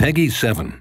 Peggy 7.